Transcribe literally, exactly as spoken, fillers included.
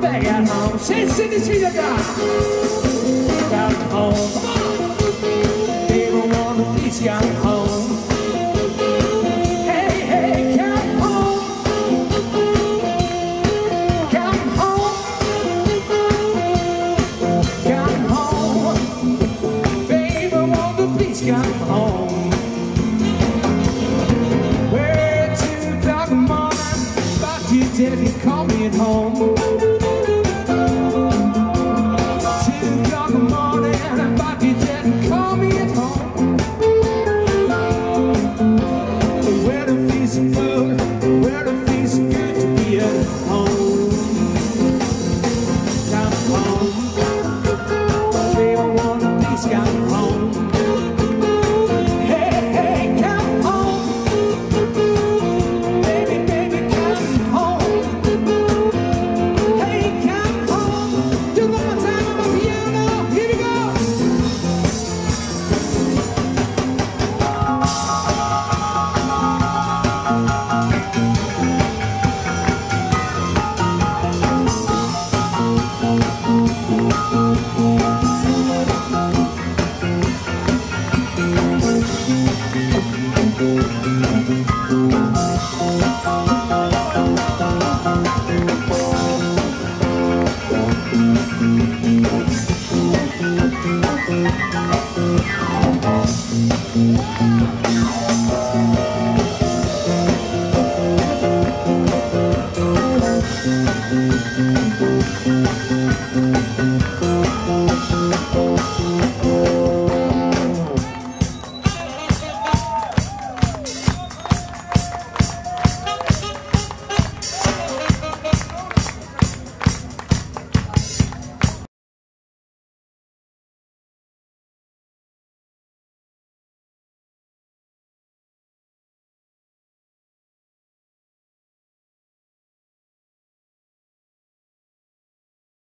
back at home. She's singing the sweet of God. Back home, they don't want to please you at home. Hey, hey, come home. Come home. Come home. They don't want to please you at home. Daddy called me at home. Two o'clock in the morning, and Bobby Daddy called me at home. Where the fees are good, where the fees are good to be at home. Come home, they don't want to please come home. Thank you.